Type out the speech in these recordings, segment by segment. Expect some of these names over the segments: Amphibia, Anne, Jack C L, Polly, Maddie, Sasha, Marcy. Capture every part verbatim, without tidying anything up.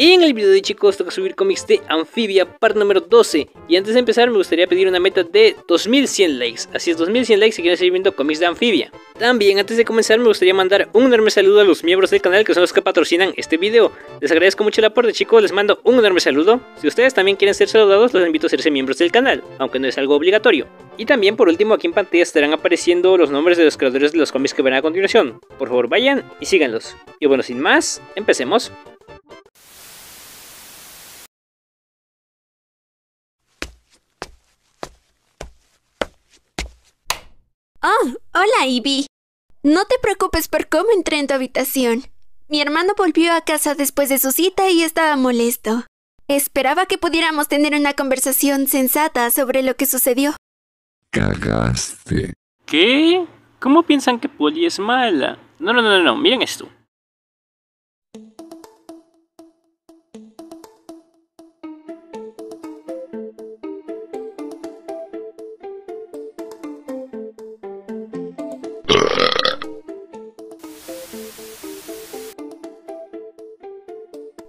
En el video de hoy, chicos, toca subir cómics de Amphibia, parte número doce. Y antes de empezar me gustaría pedir una meta de dos mil cien likes. Así es, dos mil cien likes si quieren seguir viendo cómics de Amphibia. También antes de comenzar me gustaría mandar un enorme saludo a los miembros del canal, que son los que patrocinan este video. Les agradezco mucho el aporte, chicos, les mando un enorme saludo. Si ustedes también quieren ser saludados, los invito a hacerse miembros del canal, aunque no es algo obligatorio. Y también por último aquí en pantalla estarán apareciendo los nombres de los creadores de los cómics que verán a continuación. Por favor vayan y síganlos. Y bueno, sin más, empecemos. Oh, hola Ivy. No te preocupes por cómo entré en tu habitación. Mi hermano volvió a casa después de su cita y estaba molesto. Esperaba que pudiéramos tener una conversación sensata sobre lo que sucedió. Cagaste. ¿Qué? ¿Cómo piensan que Polly es mala? No, no, no, no, miren esto.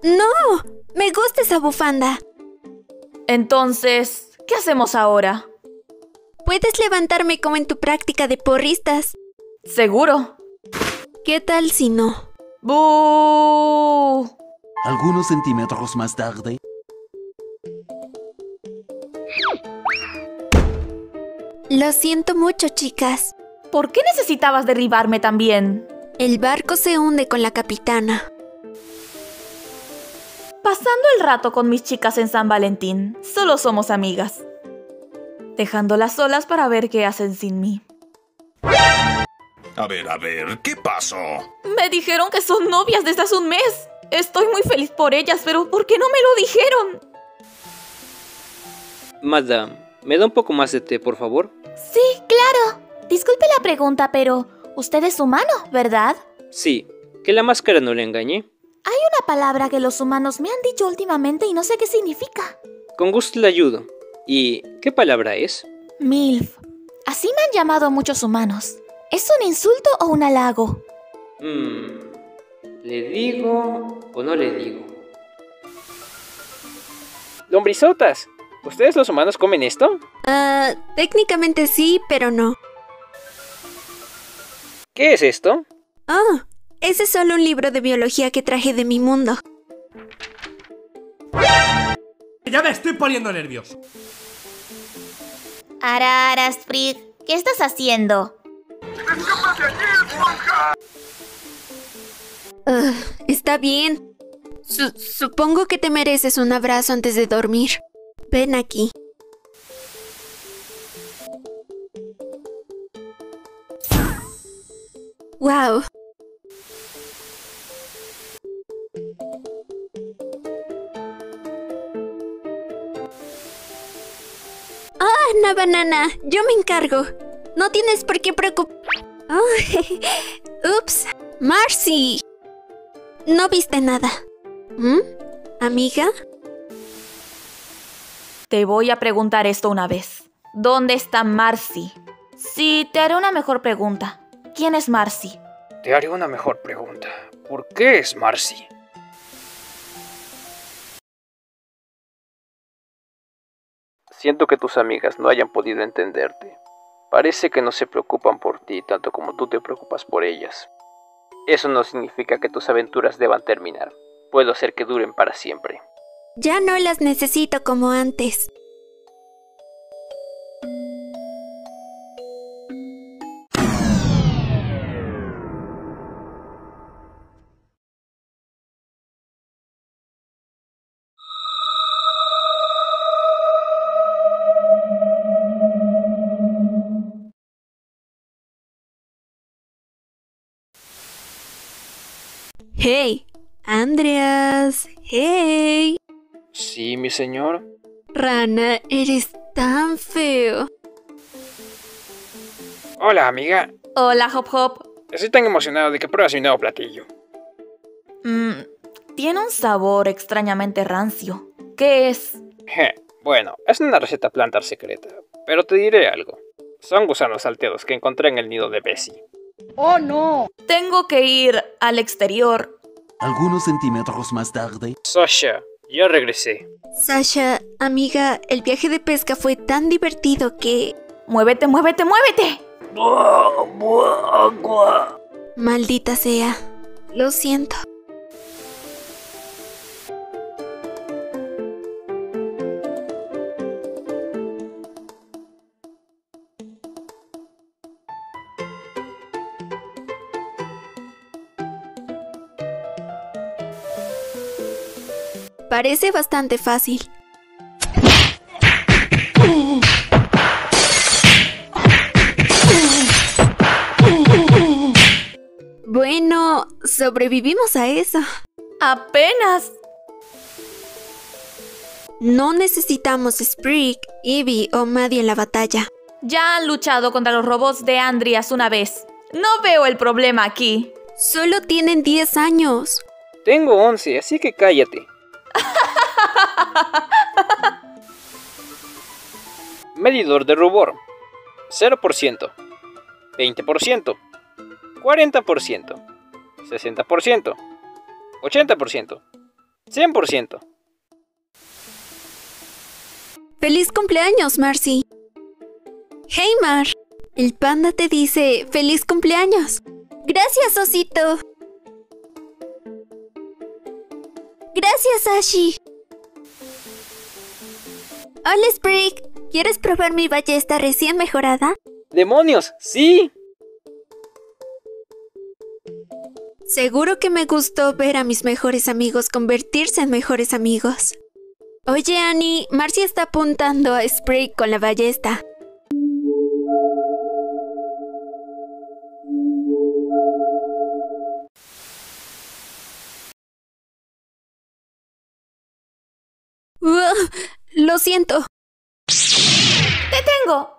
¡No! ¡Me gusta esa bufanda! Entonces, ¿qué hacemos ahora? Puedes levantarme como en tu práctica de porristas. ¿Seguro? ¿Qué tal si no? ¡Bú! Algunos centímetros más tarde. Lo siento mucho, chicas. ¿Por qué necesitabas derribarme también? El barco se hunde con la capitana. Pasando el rato con mis chicas en San Valentín, solo somos amigas. Dejándolas solas para ver qué hacen sin mí. A ver, a ver, ¿qué pasó? Me dijeron que son novias desde hace un mes. Estoy muy feliz por ellas, pero ¿por qué no me lo dijeron? Madame, ¿me da un poco más de té, por favor? Sí, claro. Disculpe la pregunta, pero usted es humano, ¿verdad? Sí, que la máscara no le engañe. Hay una palabra que los humanos me han dicho últimamente y no sé qué significa. Con gusto le ayudo. ¿Y qué palabra es? MILF. Así me han llamado muchos humanos. ¿Es un insulto o un halago? Mm, ¿le digo o no le digo? ¡Lombrizotas! ¿Ustedes los humanos comen esto? Ah, uh, técnicamente sí, pero no. ¿Qué es esto? Ah... Oh. Ese es solo un libro de biología que traje de mi mundo. Ya me estoy poniendo nervioso. Araras, Frig, ¿qué estás haciendo? ¡Escápate de aquí, monja! Uh, está bien. Su- supongo que te mereces un abrazo antes de dormir. Ven aquí. Wow. Una banana, yo me encargo. No tienes por qué preocuparte. Oh, ups, Marcy. No viste nada. ¿Mm? ¿Amiga? Te voy a preguntar esto una vez. ¿Dónde está Marcy? Sí, te haré una mejor pregunta. ¿Quién es Marcy? Te haré una mejor pregunta. ¿Por qué es Marcy? Siento que tus amigas no hayan podido entenderte. Parece que no se preocupan por ti tanto como tú te preocupas por ellas. Eso no significa que tus aventuras deban terminar. Puedo hacer que duren para siempre. Ya no las necesito como antes. ¡Hey! ¡Andreas! ¡Hey! Sí, mi señor. Rana, eres tan feo. Hola, amiga. Hola, Hop Hop. Estoy tan emocionado de que pruebas mi nuevo platillo. Mmm, tiene un sabor extrañamente rancio. ¿Qué es? Je, bueno, es una receta plantar secreta, pero te diré algo. Son gusanos salteados que encontré en el nido de Bessie. ¡Oh, no! Tengo que ir al exterior. Algunos centímetros más tarde... Sasha, ya regresé. Sasha, amiga, el viaje de pesca fue tan divertido que... ¡Muévete, muévete, muévete! Buah, buah, buah. Maldita sea. Lo siento. Parece bastante fácil. Bueno, sobrevivimos a eso. ¡Apenas! No necesitamos Sprig, Evie o Maddie en la batalla. Ya han luchado contra los robots de Andreas una vez. No veo el problema aquí. Solo tienen diez años. Tengo once, así que cállate. Medidor de rubor: cero por ciento, veinte por ciento, cuarenta por ciento, sesenta por ciento, ochenta por ciento, cien por ciento. ¡Feliz cumpleaños, Marcy! ¡Hey, Mar! El panda te dice ¡feliz cumpleaños! ¡Gracias, osito! ¡Gracias, Ashi! Hola, Sprig. ¿Quieres probar mi ballesta recién mejorada? ¡Demonios! ¡Sí! Seguro que me gustó ver a mis mejores amigos convertirse en mejores amigos. Oye, Annie, Marcy está apuntando a Sprig con la ballesta. Uf, lo siento. ¡Te tengo!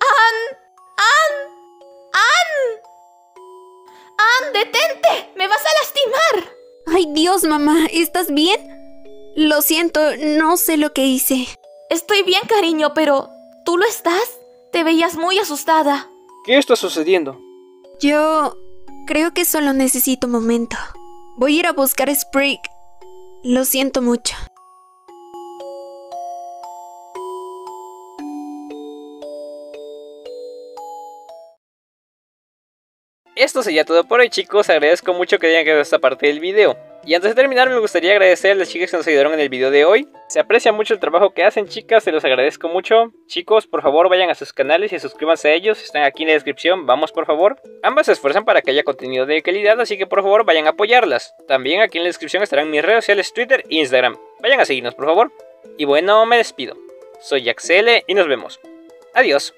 ¡Anne! ¡Anne! ¡Anne! ¡Anne, detente! ¡Me vas a lastimar! ¡Ay, Dios, mamá! ¿Estás bien? Lo siento, no sé lo que hice. Estoy bien, cariño, pero... ¿tú lo estás? Te veías muy asustada. ¿Qué está sucediendo? Yo... creo que solo necesito un momento. Voy a ir a buscar a Sprig. Lo siento mucho. Esto sería todo por hoy, chicos. Agradezco mucho que hayan quedado esta parte del video. Y antes de terminar me gustaría agradecer a las chicas que nos ayudaron en el video de hoy. Se aprecia mucho el trabajo que hacen, chicas, se los agradezco mucho. Chicos, por favor vayan a sus canales y suscríbanse a ellos, están aquí en la descripción, vamos por favor. Ambas se esfuerzan para que haya contenido de calidad, así que por favor vayan a apoyarlas. También aquí en la descripción estarán mis redes sociales, Twitter e Instagram. Vayan a seguirnos por favor. Y bueno, me despido. Soy Jack C L y nos vemos. Adiós.